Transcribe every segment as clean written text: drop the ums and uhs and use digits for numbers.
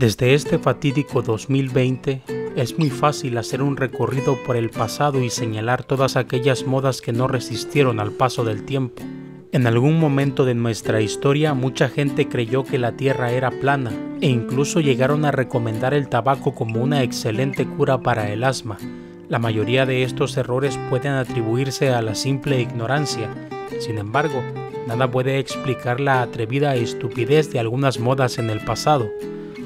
Desde este fatídico 2020, es muy fácil hacer un recorrido por el pasado y señalar todas aquellas modas que no resistieron al paso del tiempo. En algún momento de nuestra historia, mucha gente creyó que la Tierra era plana, e incluso llegaron a recomendar el tabaco como una excelente cura para el asma. La mayoría de estos errores pueden atribuirse a la simple ignorancia. Sin embargo, nada puede explicar la atrevida estupidez de algunas modas en el pasado.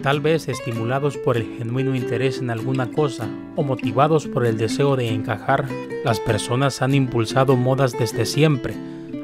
Tal vez estimulados por el genuino interés en alguna cosa o motivados por el deseo de encajar, las personas han impulsado modas desde siempre.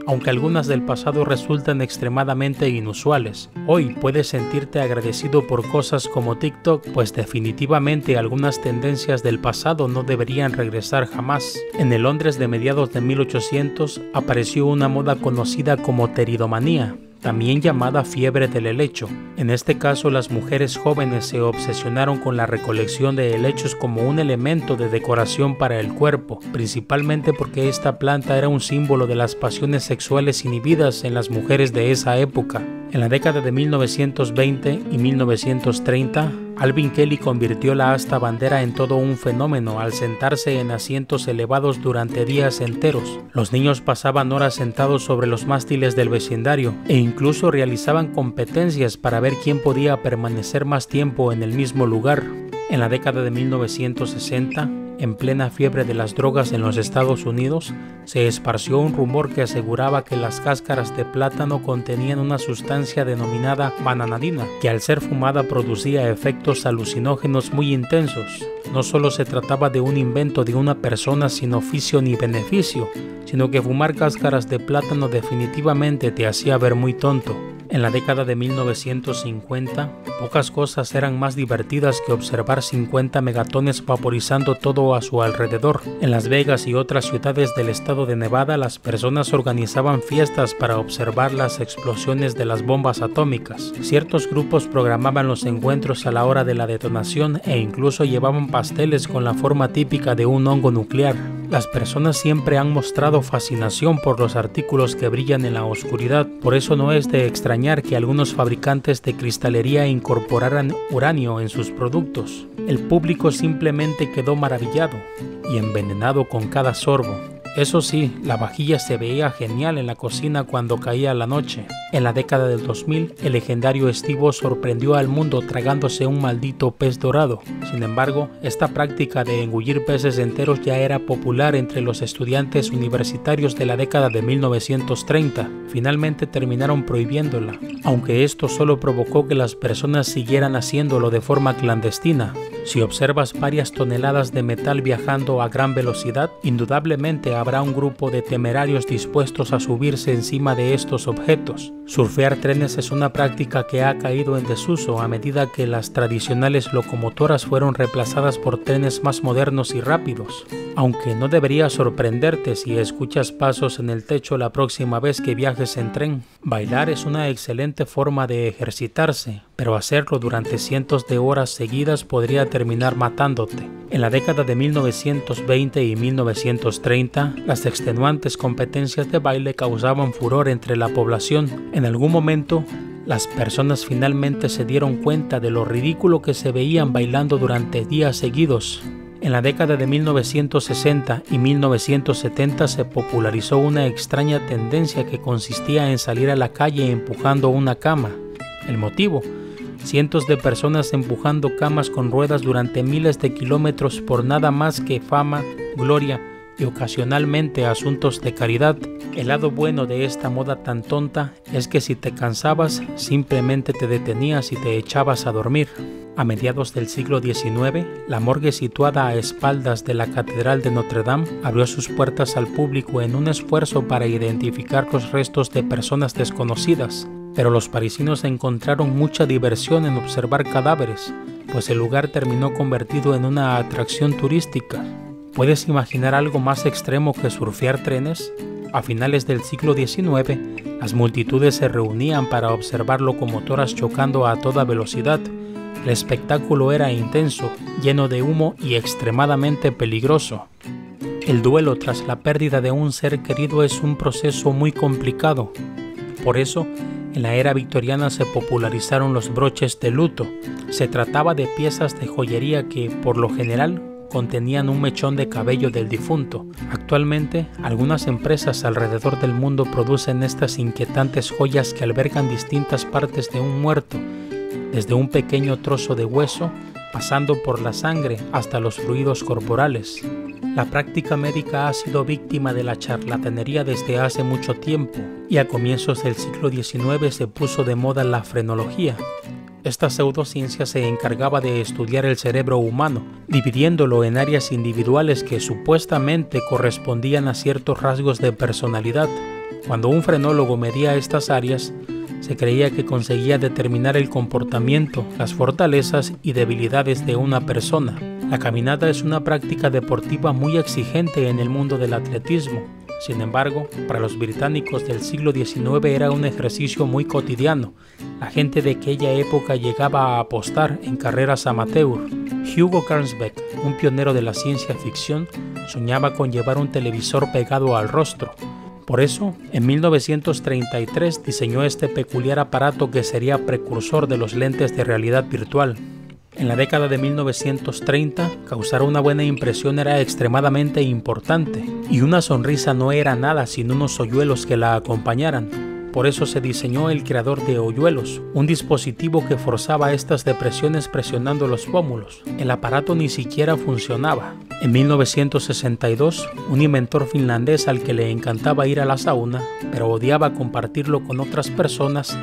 Aunque algunas del pasado resultan extremadamente inusuales, hoy puedes sentirte agradecido por cosas como TikTok, pues definitivamente algunas tendencias del pasado no deberían regresar jamás. En el Londres de mediados de 1800 apareció una moda conocida como pteridomanía, también llamada fiebre del helecho. En este caso, las mujeres jóvenes se obsesionaron con la recolección de helechos como un elemento de decoración para el cuerpo, principalmente porque esta planta era un símbolo de las pasiones sexuales inhibidas en las mujeres de esa época. En la década de 1920 y 1930, Alvin Kelly convirtió la asta bandera en todo un fenómeno al sentarse en asientos elevados durante días enteros. Los niños pasaban horas sentados sobre los mástiles del vecindario e incluso realizaban competencias para ver quién podía permanecer más tiempo en el mismo lugar. En la década de 1960, en plena fiebre de las drogas en los Estados Unidos, se esparció un rumor que aseguraba que las cáscaras de plátano contenían una sustancia denominada bananadina, que al ser fumada producía efectos alucinógenos muy intensos. No solo se trataba de un invento de una persona sin oficio ni beneficio, sino que fumar cáscaras de plátano definitivamente te hacía ver muy tonto. En la década de 1950, pocas cosas eran más divertidas que observar 50 megatones vaporizando todo a su alrededor. En Las Vegas y otras ciudades del estado de Nevada, las personas organizaban fiestas para observar las explosiones de las bombas atómicas. Ciertos grupos programaban los encuentros a la hora de la detonación e incluso llevaban pasteles con la forma típica de un hongo nuclear. Las personas siempre han mostrado fascinación por los artículos que brillan en la oscuridad, por eso no es de extrañar que algunos fabricantes de cristalería incorporaran uranio en sus productos. El público simplemente quedó maravillado y envenenado con cada sorbo. Eso sí, la vajilla se veía genial en la cocina cuando caía la noche. En la década del 2000, el legendario Estivo sorprendió al mundo tragándose un maldito pez dorado. Sin embargo, esta práctica de engullir peces enteros ya era popular entre los estudiantes universitarios de la década de 1930. Finalmente terminaron prohibiéndola, aunque esto solo provocó que las personas siguieran haciéndolo de forma clandestina. Si observas varias toneladas de metal viajando a gran velocidad, indudablemente habrá un grupo de temerarios dispuestos a subirse encima de estos objetos. Surfear trenes es una práctica que ha caído en desuso a medida que las tradicionales locomotoras fueron reemplazadas por trenes más modernos y rápidos. Aunque no debería sorprenderte si escuchas pasos en el techo la próxima vez que viajes en tren. Bailar es una excelente forma de ejercitarse, pero hacerlo durante cientos de horas seguidas podría terminar matándote. En la década de 1920 y 1930, las extenuantes competencias de baile causaban furor entre la población. En algún momento, las personas finalmente se dieron cuenta de lo ridículo que se veían bailando durante días seguidos. En la década de 1960 y 1970 se popularizó una extraña tendencia que consistía en salir a la calle empujando una cama. ¿El motivo? Cientos de personas empujando camas con ruedas durante miles de kilómetros por nada más que fama, gloria y ocasionalmente asuntos de caridad. El lado bueno de esta moda tan tonta es que si te cansabas, simplemente te detenías y te echabas a dormir. A mediados del siglo XIX, la morgue situada a espaldas de la Catedral de Notre Dame abrió sus puertas al público en un esfuerzo para identificar los restos de personas desconocidas. Pero los parisinos encontraron mucha diversión en observar cadáveres, pues el lugar terminó convertido en una atracción turística. ¿Puedes imaginar algo más extremo que surfear trenes? A finales del siglo XIX, las multitudes se reunían para observar locomotoras chocando a toda velocidad. El espectáculo era intenso, lleno de humo y extremadamente peligroso. El duelo tras la pérdida de un ser querido es un proceso muy complicado. Por eso, En la era victoriana se popularizaron los broches de luto. Se trataba de piezas de joyería que, por lo general, contenían un mechón de cabello del difunto. Actualmente, algunas empresas alrededor del mundo producen estas inquietantes joyas que albergan distintas partes de un muerto, desde un pequeño trozo de hueso, pasando por la sangre hasta los fluidos corporales. La práctica médica ha sido víctima de la charlatanería desde hace mucho tiempo, y a comienzos del siglo XIX se puso de moda la frenología. Esta pseudociencia se encargaba de estudiar el cerebro humano, dividiéndolo en áreas individuales que supuestamente correspondían a ciertos rasgos de personalidad. Cuando un frenólogo medía estas áreas, se creía que conseguía determinar el comportamiento, las fortalezas y debilidades de una persona. La caminata es una práctica deportiva muy exigente en el mundo del atletismo. Sin embargo, para los británicos del siglo XIX era un ejercicio muy cotidiano. La gente de aquella época llegaba a apostar en carreras amateur. Hugo Gernsback, un pionero de la ciencia ficción, soñaba con llevar un televisor pegado al rostro. Por eso, en 1933 diseñó este peculiar aparato que sería precursor de los lentes de realidad virtual. En la década de 1930, causar una buena impresión era extremadamente importante, y una sonrisa no era nada sin unos hoyuelos que la acompañaran. Por eso se diseñó el creador de hoyuelos, un dispositivo que forzaba estas depresiones presionando los pómulos. El aparato ni siquiera funcionaba. En 1962, un inventor finlandés al que le encantaba ir a la sauna, pero odiaba compartirlo con otras personas,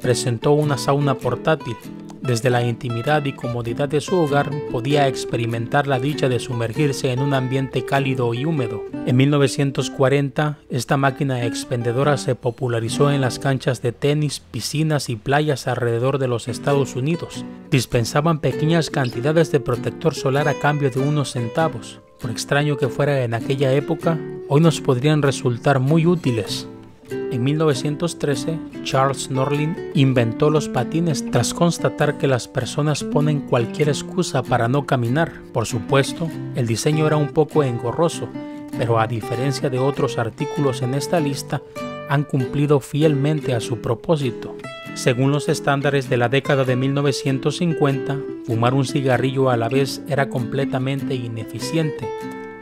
presentó una sauna portátil. Desde la intimidad y comodidad de su hogar, podía experimentar la dicha de sumergirse en un ambiente cálido y húmedo. En 1940, esta máquina expendedora se popularizó en las canchas de tenis, piscinas y playas alrededor de los Estados Unidos. Dispensaban pequeñas cantidades de protector solar a cambio de unos centavos. Por extraño que fuera en aquella época, hoy nos podrían resultar muy útiles. En 1913, Charles Norlin inventó los patines tras constatar que las personas ponen cualquier excusa para no caminar. Por supuesto, el diseño era un poco engorroso, pero a diferencia de otros artículos en esta lista, han cumplido fielmente a su propósito. Según los estándares de la década de 1950, fumar un cigarrillo a la vez era completamente ineficiente.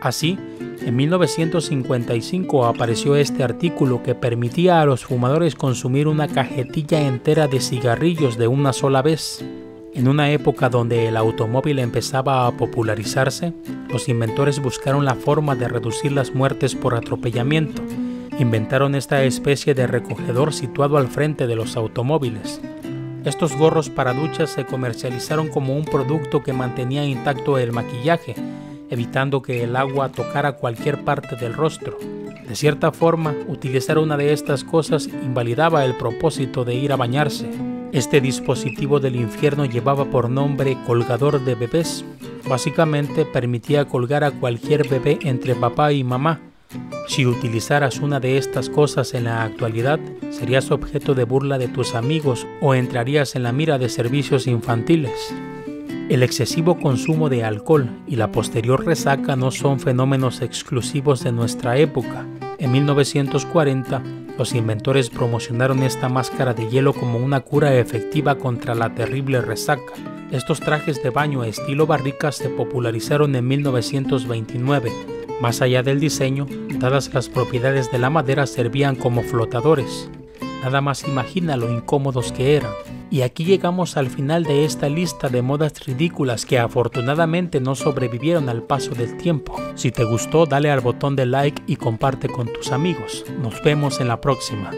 Así, en 1955 apareció este artículo que permitía a los fumadores consumir una cajetilla entera de cigarrillos de una sola vez. En una época donde el automóvil empezaba a popularizarse, los inventores buscaron la forma de reducir las muertes por atropellamiento. Inventaron esta especie de recogedor situado al frente de los automóviles. Estos gorros para duchas se comercializaron como un producto que mantenía intacto el maquillaje, evitando que el agua tocara cualquier parte del rostro. De cierta forma, utilizar una de estas cosas invalidaba el propósito de ir a bañarse. Este dispositivo del infierno llevaba por nombre colgador de bebés. Básicamente permitía colgar a cualquier bebé entre papá y mamá. Si utilizaras una de estas cosas en la actualidad, serías objeto de burla de tus amigos o entrarías en la mira de servicios infantiles. El excesivo consumo de alcohol y la posterior resaca no son fenómenos exclusivos de nuestra época. En 1940, los inventores promocionaron esta máscara de hielo como una cura efectiva contra la terrible resaca. Estos trajes de baño estilo barricas se popularizaron en 1929. Más allá del diseño, dadas las propiedades de la madera, servían como flotadores. Nada más imagina lo incómodos que eran. Y aquí llegamos al final de esta lista de modas ridículas que afortunadamente no sobrevivieron al paso del tiempo. Si te gustó, dale al botón de like y comparte con tus amigos. Nos vemos en la próxima.